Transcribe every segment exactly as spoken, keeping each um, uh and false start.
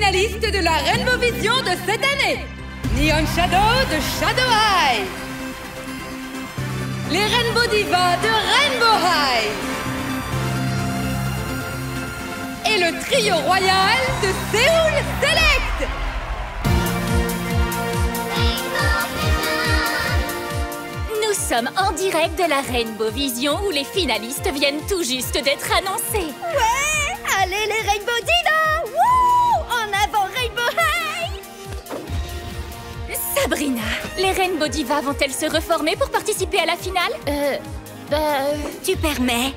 finaliste de la Rainbow Vision de cette année, Neon Shadow de Shadow Eye, les Rainbow Divas de Rainbow High et le trio royal de Seoul Select. Nous sommes en direct de la Rainbow Vision où les finalistes viennent tout juste d'être annoncés. Ouais, allez les Rainbow Divas! Wouh! En avant Rainbow High! Sabrina, les Rainbow Divas vont-elles se reformer pour participer à la finale? Euh... Bah... Tu permets?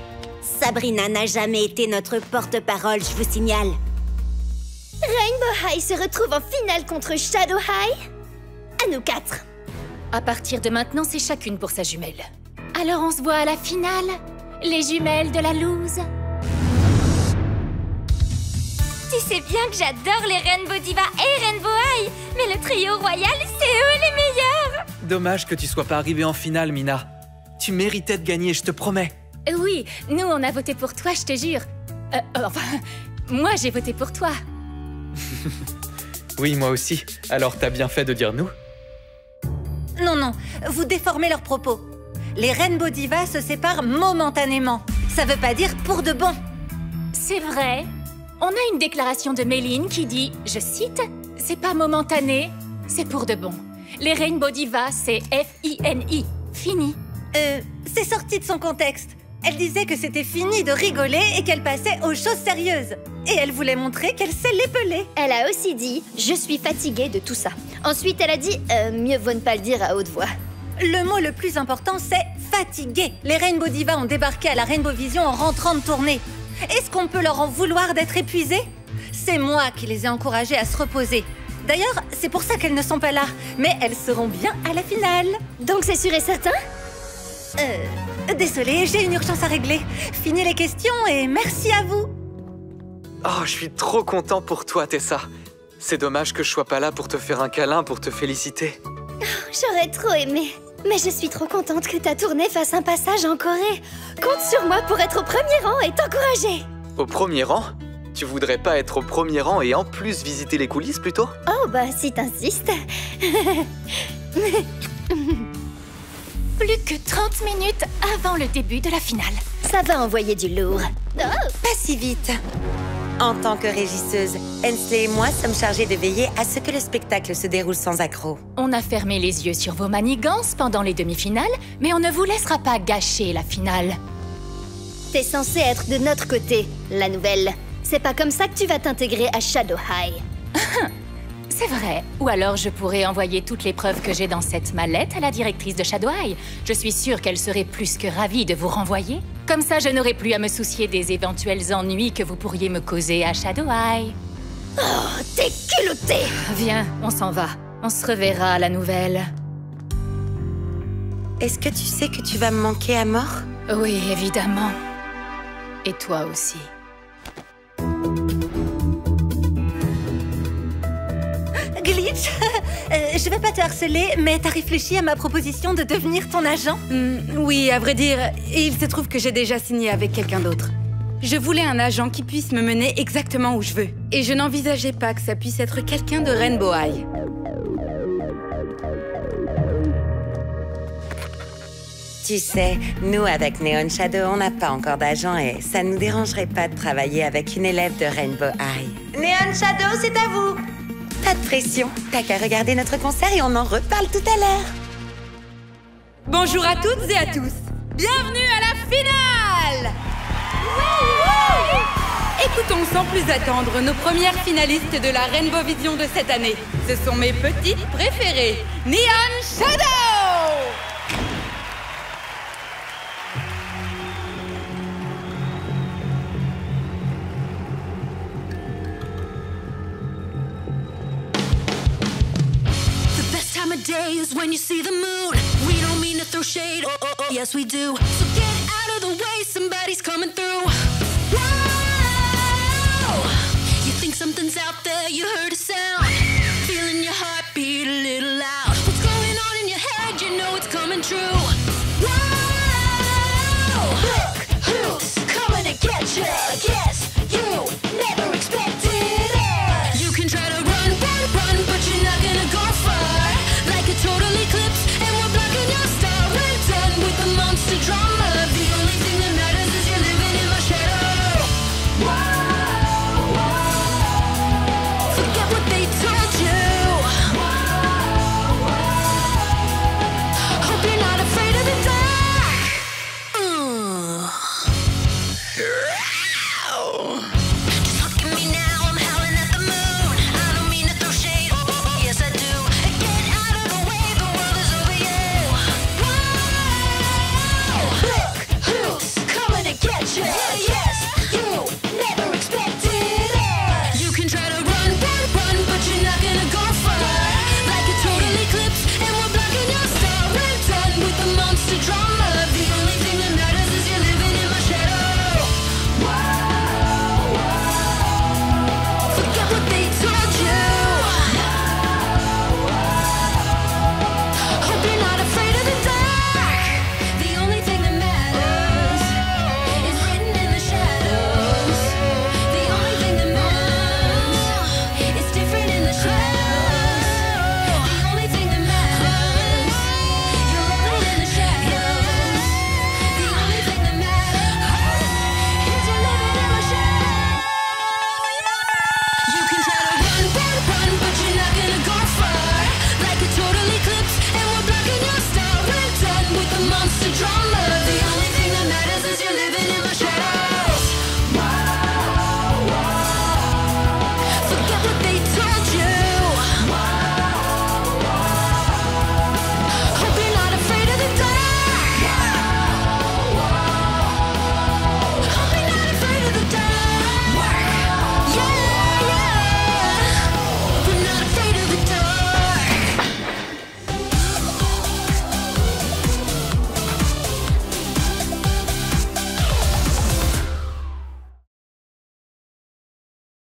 Sabrina n'a jamais été notre porte-parole, je vous signale. Rainbow High se retrouve en finale contre Shadow High. À nous quatre. À partir de maintenant, c'est chacune pour sa jumelle. Alors on se voit à la finale, les jumelles de la loose. Tu sais bien que j'adore les Rainbow Diva et Rainbow High, mais le trio royal, c'est eux les meilleurs. Dommage que tu sois pas arrivée en finale, Mina. Tu méritais de gagner, je te promets. Oui, nous on a voté pour toi, je te jure. Euh, enfin, moi j'ai voté pour toi. Oui, moi aussi. Alors t'as bien fait de dire nous. Non, non, vous déformez leurs propos. Les Rainbow Divas se séparent momentanément. Ça veut pas dire pour de bon. C'est vrai. On a une déclaration de Méline qui dit, je cite, « C'est pas momentané, c'est pour de bon. Les Rainbow Divas, c'est F I N I. Fini. » Euh, c'est sorti de son contexte. Elle disait que c'était fini de rigoler et qu'elle passait aux choses sérieuses. Et elle voulait montrer qu'elle sait l'épeler. Elle a aussi dit « Je suis fatiguée de tout ça ». Ensuite, elle a dit euh, « Mieux vaut ne pas le dire à haute voix ». Le mot le plus important, c'est « fatiguée ». Les Rainbow Divas ont débarqué à la Rainbow Vision en rentrant de tournée. Est-ce qu'on peut leur en vouloir d'être épuisées? C'est moi qui les ai encouragées à se reposer. D'ailleurs, c'est pour ça qu'elles ne sont pas là. Mais elles seront bien à la finale. Donc c'est sûr et certain? Euh... Désolée, j'ai une urgence à régler. Finis les questions et merci à vous. Oh, je suis trop content pour toi, Tessa. C'est dommage que je sois pas là pour te faire un câlin, pour te féliciter. Oh, j'aurais trop aimé. Mais je suis trop contente que ta tournée fasse un passage en Corée. Compte sur moi pour être au premier rang et t'encourager. Au premier rang? Tu voudrais pas être au premier rang et en plus visiter les coulisses plutôt? Oh bah si t'insistes. Plus que trente minutes avant le début de la finale. Ça va envoyer du lourd. Oh. Pas si vite. En tant que régisseuse, Hensley et moi sommes chargés de veiller à ce que le spectacle se déroule sans accroc. On a fermé les yeux sur vos manigances pendant les demi-finales, mais on ne vous laissera pas gâcher la finale. T'es censée être de notre côté, la nouvelle. C'est pas comme ça que tu vas t'intégrer à Shadow High. C'est vrai. Ou alors je pourrais envoyer toutes les preuves que j'ai dans cette mallette à la directrice de Shadow High. Je suis sûre qu'elle serait plus que ravie de vous renvoyer. Comme ça, je n'aurai plus à me soucier des éventuels ennuis que vous pourriez me causer à Shadow High. Oh, t'es culottée! Viens, on s'en va. On se reverra à la nouvelle. Est-ce que tu sais que tu vas me manquer à mort? Oui, évidemment. Et toi aussi. Glitch, euh, je vais pas te harceler, mais t'as réfléchi à ma proposition de devenir ton agent? Mmh, oui, à vrai dire, il se trouve que j'ai déjà signé avec quelqu'un d'autre. Je voulais un agent qui puisse me mener exactement où je veux. Et je n'envisageais pas que ça puisse être quelqu'un de Rainbow High. Tu sais, nous, avec Neon Shadow, on n'a pas encore d'agent et ça ne nous dérangerait pas de travailler avec une élève de Rainbow High. Neon Shadow, c'est à vous! Pas de pression, t'as qu'à regarder notre concert et on en reparle tout à l'heure. Bonjour à toutes et à tous. Bienvenue à la finale. Ouais, ouais. Écoutons sans plus attendre nos premières finalistes de la Rainbow Vision de cette année. Ce sont mes petites préférées, Neon Shadow. Days when you see the moon, we don't mean to throw shade. Oh, oh, oh. Yes, we do. So get out of the way, somebody's coming through. Whoa!